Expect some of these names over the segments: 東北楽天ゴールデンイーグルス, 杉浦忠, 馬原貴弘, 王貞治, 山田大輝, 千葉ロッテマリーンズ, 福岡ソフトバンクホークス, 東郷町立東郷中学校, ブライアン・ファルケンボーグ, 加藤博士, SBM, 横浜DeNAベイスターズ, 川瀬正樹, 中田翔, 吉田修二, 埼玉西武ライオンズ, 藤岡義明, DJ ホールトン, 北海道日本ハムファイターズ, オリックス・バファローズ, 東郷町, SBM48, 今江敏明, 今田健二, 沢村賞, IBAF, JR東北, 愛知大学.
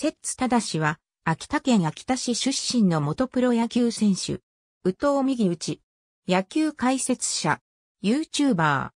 摂津忠は、秋田県秋田市出身の元プロ野球選手。右投右打ち。野球解説者。YouTuber。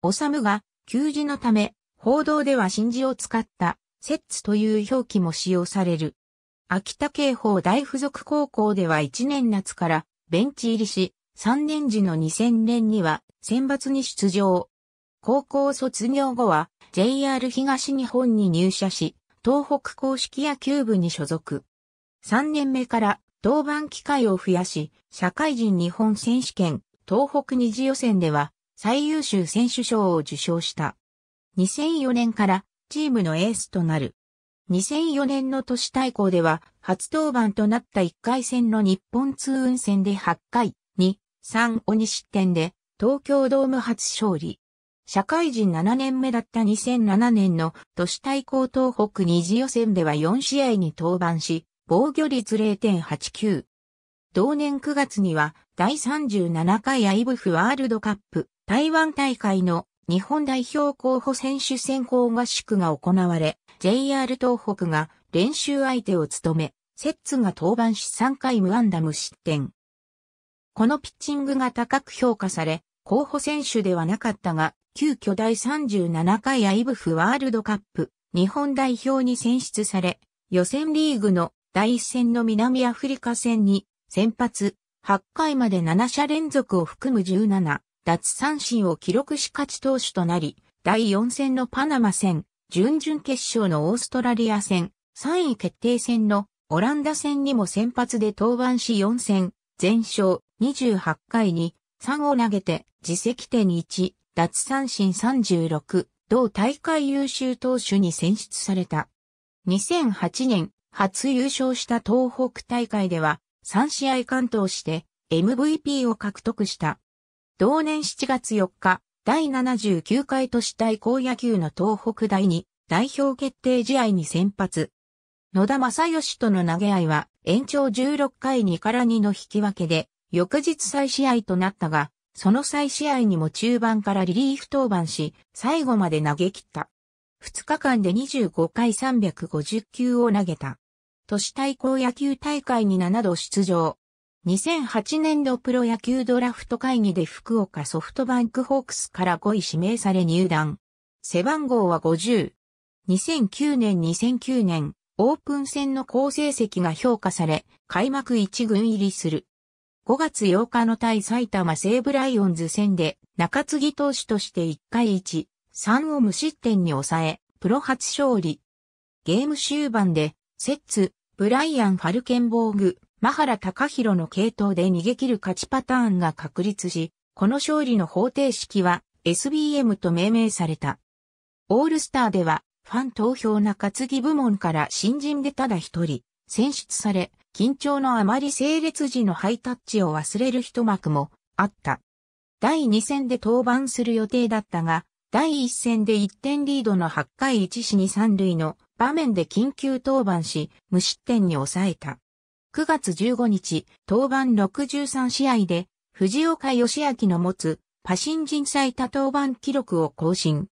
修が、給仕のため、報道では新字を使った、摂津という表記も使用される。秋田警報大附属高校では1年夏から、ベンチ入りし、3年時の2000年には、選抜に出場。高校卒業後は、JR 東日本に入社し、東北硬式野球部に所属。3年目から、登板機会を増やし、社会人日本選手権、東北2次予選では、最優秀選手賞を受賞した。2004年からチームのエースとなる。2004年の都市対抗では初登板となった1回戦の日本通運戦で8回、2、3を2失点で東京ドーム初勝利。社会人7年目だった2007年の都市対抗東北2次予選では4試合に登板し、防御率 0.89。同年9月には第37回IBAFワールドカップ。台湾大会の日本代表候補選手選考合宿が行われ、JR 東北が練習相手を務め、摂津が登板し3回無安打無失点。このピッチングが高く評価され、候補選手ではなかったが、急遽第37回IBAFワールドカップ日本代表に選出され、予選リーグの第1戦の南アフリカ戦に先発、8回まで7者連続を含む17。奪三振を記録し勝ち投手となり、第4戦のパナマ戦、準々決勝のオーストラリア戦、3位決定戦のオランダ戦にも先発で登板し4戦、全勝28回に3を投げて、自責点1、奪三振36、同大会優秀投手に選出された。2008年、初優勝した東北大会では、3試合完投して、MVP を獲得した。同年7月4日、第79回都市対抗野球の東北第2代表決定試合に先発。野田正義との投げ合いは延長16回2-2の引き分けで、翌日再試合となったが、その再試合にも中盤からリリーフ登板し、最後まで投げ切った。2日間で25回350球を投げた。都市対抗野球大会に7度出場。2008年度プロ野球ドラフト会議で福岡ソフトバンクホークスから5位指名され入団。背番号は50。2009年オープン戦の好成績が評価され、開幕1軍入りする。5月8日の対埼玉西武ライオンズ戦で中継ぎ投手として1回1、3を無失点に抑え、プロ初勝利。ゲーム終盤で、摂津、ブライアン・ファルケンボーグ、馬原貴弘の継投で逃げ切る勝ちパターンが確立し、この勝利の方程式は SBM と命名された。オールスターではファン投票中継ぎ部門から新人でただ一人選出され、緊張のあまり整列時のハイタッチを忘れる一幕もあった。第2戦で登板する予定だったが、第1戦で1点リードの8回1、2、3塁の場面で緊急登板し、無失点に抑えた。9月15日、登板63試合で、藤岡義明の持つ、パ新人最多登板記録を更新。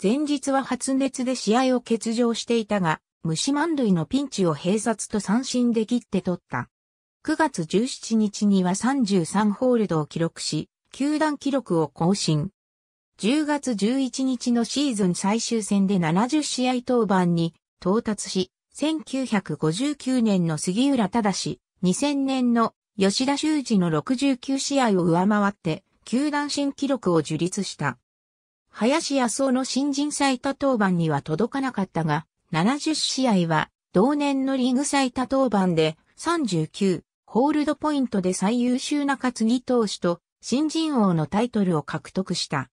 前日は発熱で試合を欠場していたが、無四満塁のピンチを併殺と三振で切って取った。9月17日には33ホールドを記録し、球団記録を更新。10月11日のシーズン最終戦で70試合登板に到達し、1959年の杉浦忠、2000年の吉田修二の69試合を上回って、球団新記録を樹立した。林康夫の新人最多登板には届かなかったが、70試合は同年のリーグ最多登板で39ホールドポイントで最優秀中継ぎ投手と新人王のタイトルを獲得した。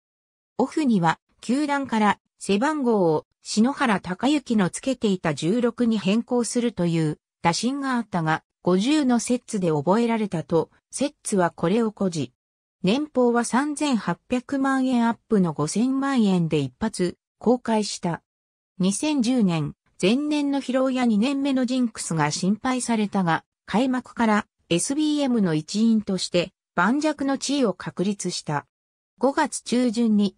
オフには球団から背番号を篠原貴之のつけていた16に変更するという打診があったが、50の摂津で覚えられたと、摂津はこれを誇示。年俸は3800万円アップの5000万円で一発、公開した。2010年、前年の疲労や2年目のジンクスが心配されたが、開幕から SBM の一員として、盤石の地位を確立した。5月中旬に、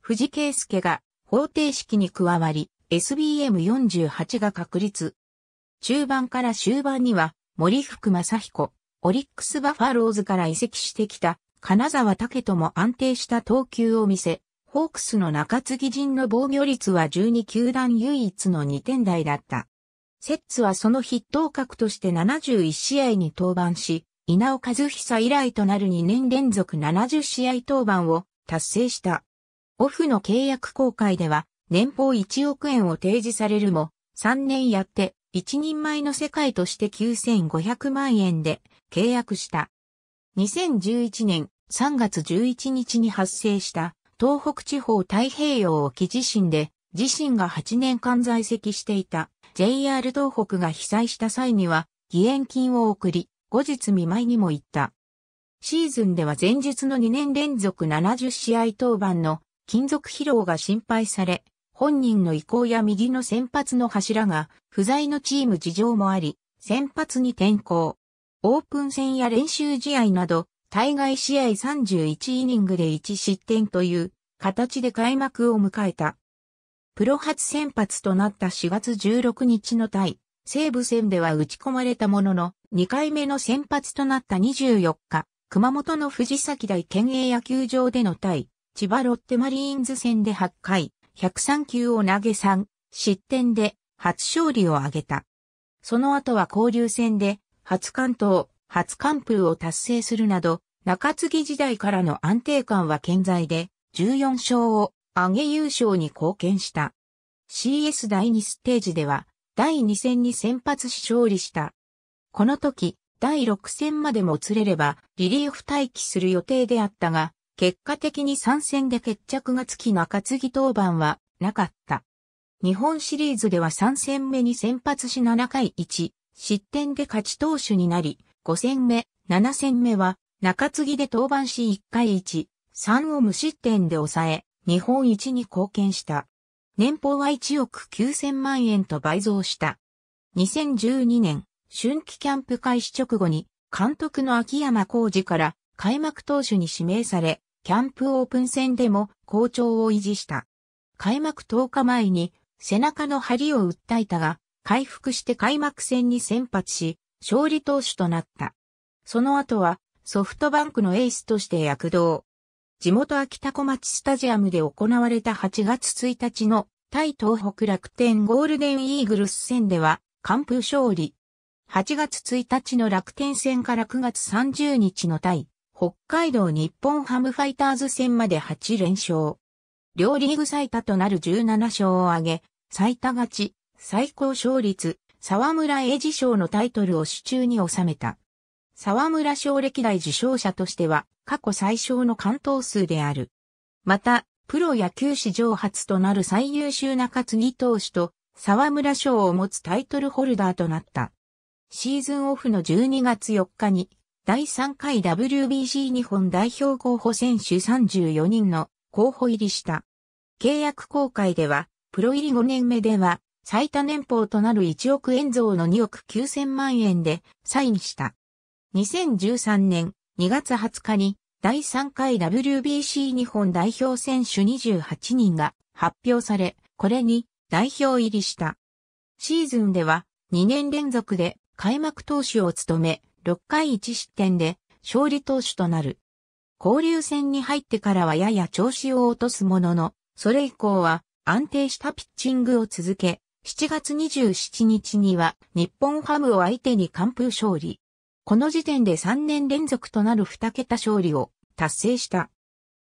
藤圭介が、方程式に加わり、SBM48 が確立。中盤から終盤には、森福雅彦、オリックスバファローズから移籍してきた、金沢武人も安定した投球を見せ、ホークスの中継ぎ陣の防御率は12球団唯一の2点台だった。セッツはその筆頭格として71試合に登板し、稲尾和久以来となる2年連続70試合登板を達成した。オフの契約更改では、年俸1億円を提示されるも、3年やって、一人前の世界として9500万円で契約した。2011年3月11日に発生した東北地方太平洋沖地震で自身が8年間在籍していた JR 東北が被災した際には義援金を送り後日見舞いにも行った。シーズンでは前述の2年連続70試合登板の勤続疲労が心配され本人の意向や右の先発の柱が不在のチーム事情もあり先発に転向。オープン戦や練習試合など、対外試合31イニングで1失点という形で開幕を迎えた。プロ初先発となった4月16日の対西武戦では打ち込まれたものの、2回目の先発となった24日、熊本の藤崎台県営野球場での対千葉ロッテマリーンズ戦で8回、103球を投げ3失点で初勝利を挙げた。その後は交流戦で、初完投、初完封を達成するなど、中継ぎ時代からの安定感は健在で、14勝を挙げ優勝に貢献した。CS 第2ステージでは、第2戦に先発し勝利した。この時、第6戦までもつれれば、リリーフ待機する予定であったが、結果的に3戦で決着がつき中継ぎ登板はなかった。日本シリーズでは3戦目に先発し7回1。失点で勝ち投手になり、5戦目、7戦目は、中継ぎで登板し1回1、3を無失点で抑え、日本一に貢献した。年俸は1億9000万円と倍増した。2012年、春季キャンプ開始直後に、監督の秋山浩二から開幕投手に指名され、キャンプオープン戦でも好調を維持した。開幕10日前に、背中の張りを訴えたが、回復して開幕戦に先発し、勝利投手となった。その後はソフトバンクのエースとして躍動。地元安芸高町スタジアムで行われた8月1日の対東北楽天ゴールデンイーグルス戦では完封勝利。8月1日の楽天戦から9月30日の対北海道日本ハムファイターズ戦まで8連勝。両リーグ最多となる17勝を挙げ、最多勝ち。最高勝率、沢村栄治賞のタイトルを手中に収めた。沢村賞歴代受賞者としては過去最少の完投数である。また、プロ野球史上初となる最優秀中継ぎ投手と沢村賞を持つタイトルホルダーとなった。シーズンオフの12月4日に第3回 WBC 日本代表候補選手34人の候補入りした。契約更改では、プロ入り5年目では、最多年俸となる1億円増の2億9000万円でサインした。2013年2月20日に第3回 WBC 日本代表選手28人が発表され、これに代表入りした。シーズンでは2年連続で開幕投手を務め、6回1失点で勝利投手となる。交流戦に入ってからはやや調子を落とすものの、それ以降は安定したピッチングを続け、7月27日には日本ハムを相手に完封勝利。この時点で3年連続となる2桁勝利を達成した。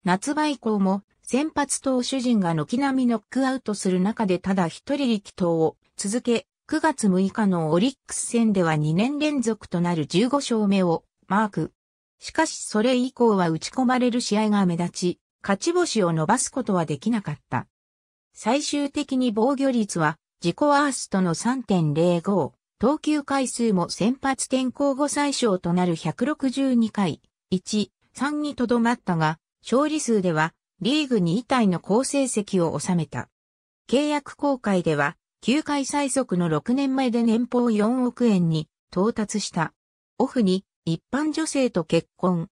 夏場以降も先発投手陣が軒並みノックアウトする中でただ一人力投を続け、9月6日のオリックス戦では2年連続となる15勝目をマーク。しかしそれ以降は打ち込まれる試合が目立ち、勝ち星を伸ばすことはできなかった。最終的に防御率は自己ワーストの 3.05、投球回数も先発転向後最少となる162回、1、3にとどまったが、勝利数ではリーグ2位タイの好成績を収めた。契約更改では、球界最速の6年前で年俸4億円に到達した。オフに一般女性と結婚。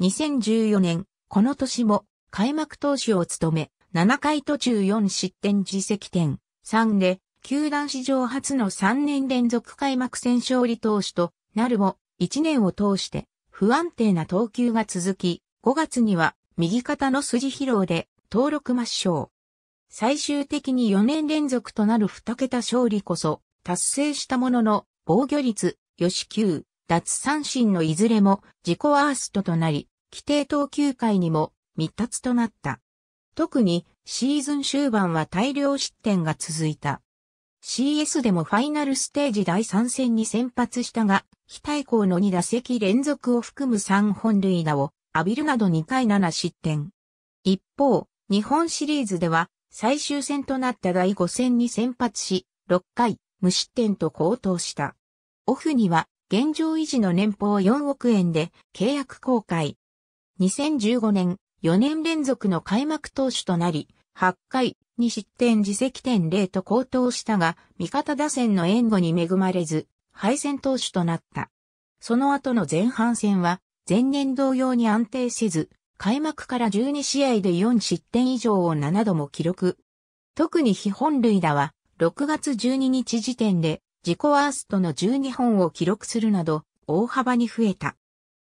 2014年、この年も開幕投手を務め、7回途中4失点自責点3で球団史上初の3年連続開幕戦勝利投手となるも、1年を通して不安定な投球が続き、5月には右肩の筋疲労で登録抹消。最終的に4年連続となる2桁勝利こそ達成したものの、防御率、与四球、奪三振のいずれも自己ワーストとなり、規定投球回にも未達となった。特にシーズン終盤は大量失点が続いた。CS でもファイナルステージ第3戦に先発したが、非対抗の2打席連続を含む3本塁打を浴びるなど2回7失点。一方、日本シリーズでは最終戦となった第5戦に先発し、6回無失点と好投した。オフには現状維持の年俸4億円で契約更改。2015年、4年連続の開幕投手となり、8回、2失点自責点0と好投したが、味方打線の援護に恵まれず、敗戦投手となった。その後の前半戦は、前年同様に安定せず、開幕から12試合で4失点以上を7度も記録。特に被本塁打は、6月12日時点で、自己ワーストの12本を記録するなど、大幅に増えた。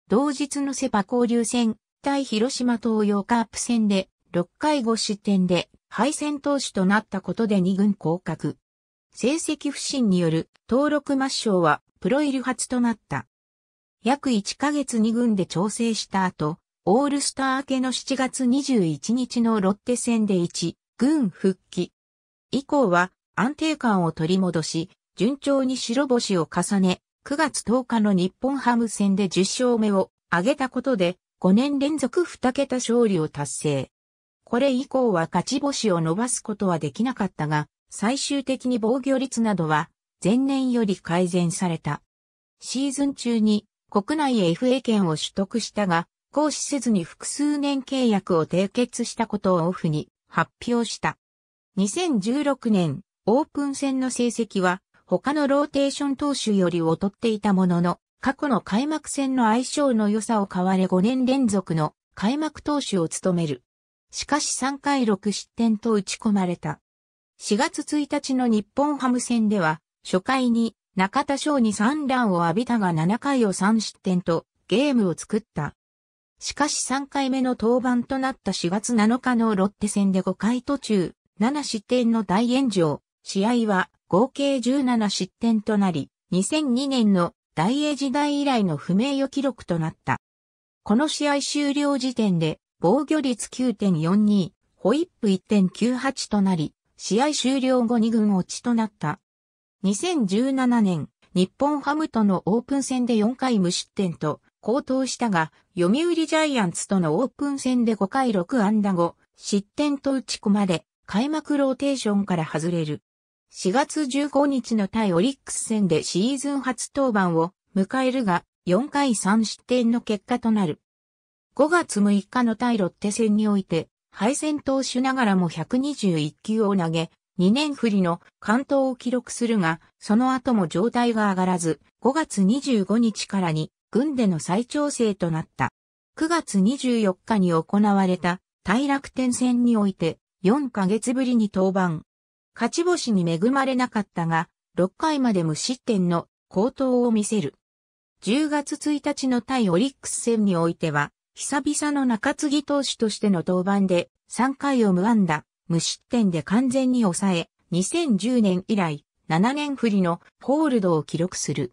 同日のセパ交流戦、対広島東洋カープ戦で、6回5失点で、敗戦投手となったことで2軍降格。成績不振による登録抹消はプロ入り初となった。約1ヶ月2軍で調整した後、オールスター明けの7月21日のロッテ戦で1軍復帰。以降は安定感を取り戻し、順調に白星を重ね、9月10日の日本ハム戦で10勝目を挙げたことで、5年連続2桁勝利を達成。これ以降は勝ち星を伸ばすことはできなかったが、最終的に防御率などは前年より改善された。シーズン中に国内 FA 権を取得したが、行使せずに複数年契約を締結したことをオフに発表した。2016年オープン戦の成績は他のローテーション投手より劣っていたものの、過去の開幕戦の相性の良さを買われ5年連続の開幕投手を務める。しかし3回6失点と打ち込まれた。4月1日の日本ハム戦では、初回に中田翔に3乱を浴びたが7回を3失点とゲームを作った。しかし3回目の登板となった4月7日のロッテ戦で5回途中、7失点の大炎上、試合は合計17失点となり、2002年のダイエー時代以来の不名誉記録となった。この試合終了時点で、防御率 9.42、ホイップ 1.98 となり、試合終了後2軍落ちとなった。2017年、日本ハムとのオープン戦で4回無失点と好投したが、読売ジャイアンツとのオープン戦で5回6安打5、失点と打ち込まれ、開幕ローテーションから外れる。4月15日の対オリックス戦でシーズン初登板を迎えるが、4回3失点の結果となる。5月6日の対ロッテ戦において、敗戦投手ながらも121球を投げ、2年振りの完投を記録するが、その後も状態が上がらず、5月25日からに軍での再調整となった。9月24日に行われた対楽天戦において、4ヶ月ぶりに登板。勝ち星に恵まれなかったが、6回まで無失点の好投を見せる。10月1日の対オリックス戦においては、久々の中継ぎ投手としての登板で3回を無安打、無失点で完全に抑え、2010年以来7年振りのホールドを記録する。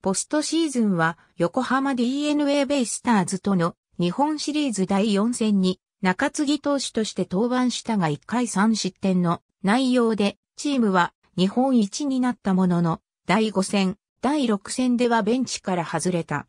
ポストシーズンは横浜 DeNA ベイスターズとの日本シリーズ第4戦に中継ぎ投手として登板したが1回3失点の内容でチームは日本一になったものの第5戦、第6戦ではベンチから外れた。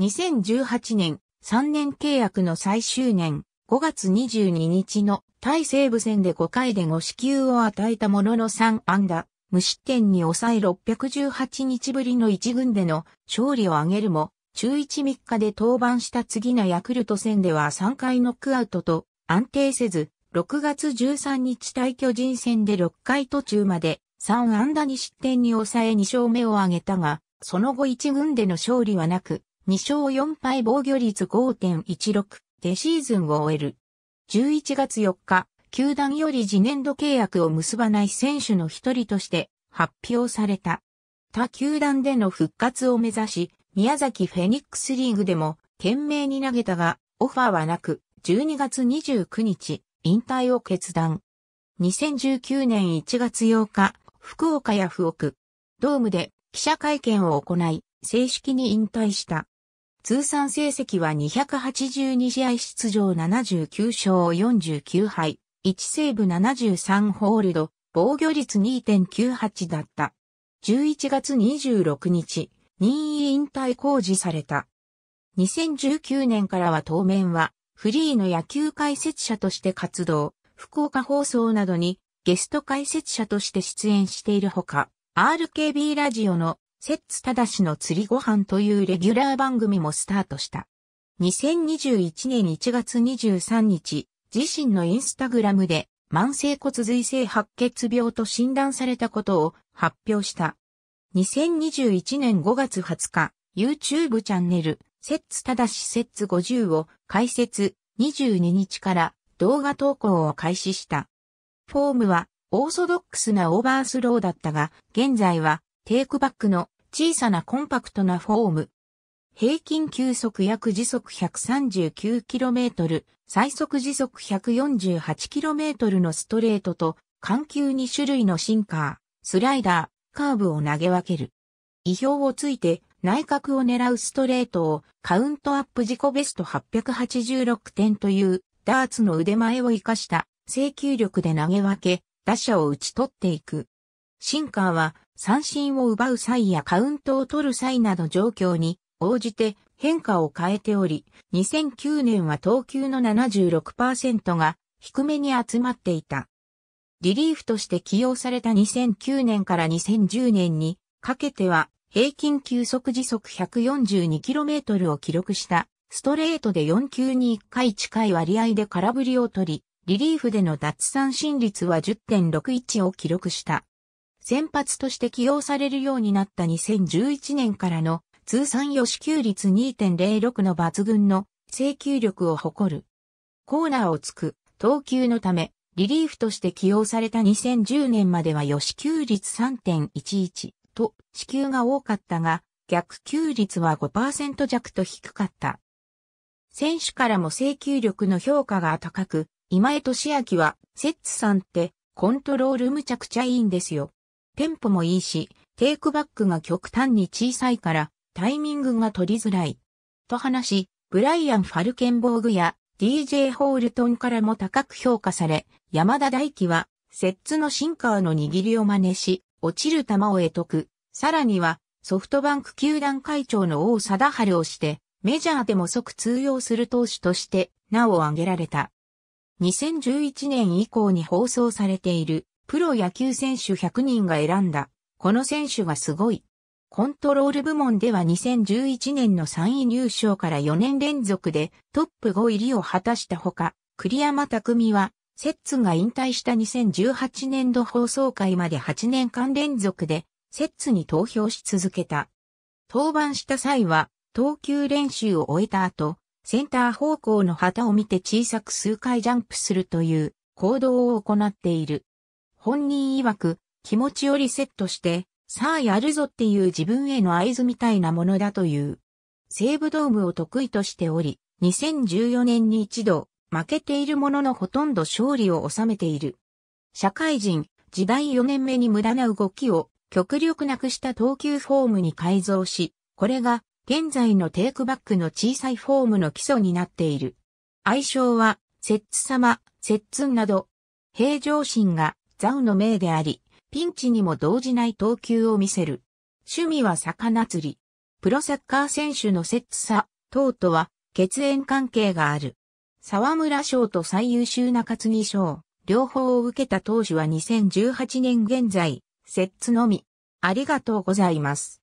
2018年3年契約の最終年、5月22日の対西武戦で5回で5四球を与えたものの3安打、無失点に抑え618日ぶりの1軍での勝利を挙げるも、中1、3日で登板した次のヤクルト戦では3回ノックアウトと安定せず、6月13日対巨人戦で6回途中まで3安打2失点に抑え2勝目を挙げたが、その後1軍での勝利はなく、2勝4敗防御率 5.16 でシーズンを終える。11月4日、球団より次年度契約を結ばない選手の一人として発表された。他球団での復活を目指し、宮崎フェニックスリーグでも懸命に投げたが、オファーはなく、12月29日、引退を決断。2019年1月8日、福岡ヤフオクドームで記者会見を行い、正式に引退した。通算成績は282試合出場79勝49敗、1セーブ73ホールド、防御率 2.98 だった。11月26日、任意引退公示された。2019年からは当面は、フリーの野球解説者として活動、福岡放送などにゲスト解説者として出演しているほか、RKB ラジオの摂津正の釣りご飯というレギュラー番組もスタートした。2021年1月23日、自身のインスタグラムで、慢性骨髄性白血病と診断されたことを発表した。2021年5月20日、YouTube チャンネル、摂津正摂津50を開設22日から動画投稿を開始した。フォームはオーソドックスなオーバースローだったが、現在はテイクバックの小さなコンパクトなフォーム。平均球速約時速 139km、最速時速 148km のストレートと、緩急2種類のシンカー、スライダー、カーブを投げ分ける。意表をついて内角を狙うストレートをカウントアップ自己ベスト886点というダーツの腕前を活かした制球力で投げ分け、打者を打ち取っていく。シンカーは三振を奪う際やカウントを取る際など状況に、応じて変化を変えており、2009年は投球の 76% が低めに集まっていた。リリーフとして起用された2009年から2010年にかけては平均球速時速 142km を記録したストレートで4球に1回近い割合で空振りを取り、リリーフでの奪三振率は 10.61 を記録した。先発として起用されるようになった2011年からの通算予試球率 2.06 の抜群の制球力を誇る。コーナーを突く投球のため、リリーフとして起用された2010年までは予試球率 3.11 と四球が多かったが、逆球率は 5% 弱と低かった。選手からも制球力の評価が高く、今江敏明は、摂津さんってコントロールむちゃくちゃいいんですよ。テンポもいいし、テイクバックが極端に小さいから、タイミングが取りづらい。と話し、ブライアン・ファルケンボーグや DJ ホールトンからも高く評価され、山田大輝は、摂津のシンカーの握りを真似し、落ちる球を会得。さらには、ソフトバンク球団会長の王貞治をして、メジャーでも即通用する投手として、名を挙げられた。2011年以降に放送されている、プロ野球選手100人が選んだ。この選手がすごい。コントロール部門では2011年の3位入賞から4年連続でトップ5入りを果たしたほか、栗山巧は、摂津が引退した2018年度放送回まで8年間連続で、摂津に投票し続けた。登板した際は、投球練習を終えた後、センター方向の旗を見て小さく数回ジャンプするという行動を行っている。本人曰く、気持ちをリセットして、さあやるぞっていう自分への合図みたいなものだという。西武ドームを得意としており、2014年に一度負けているもののほとんど勝利を収めている。社会人時代4年目に無駄な動きを極力なくした投球フォームに改造し、これが現在のテイクバックの小さいフォームの基礎になっている。愛称は、摂津様、摂津など、平常心が座右の銘であり、ピンチにも動じない投球を見せる。趣味は魚釣り。プロサッカー選手の摂津さ、等とは血縁関係がある。沢村賞と最優秀中継ぎ賞、両方を受けた投手は2018年現在、摂津のみ。ありがとうございます。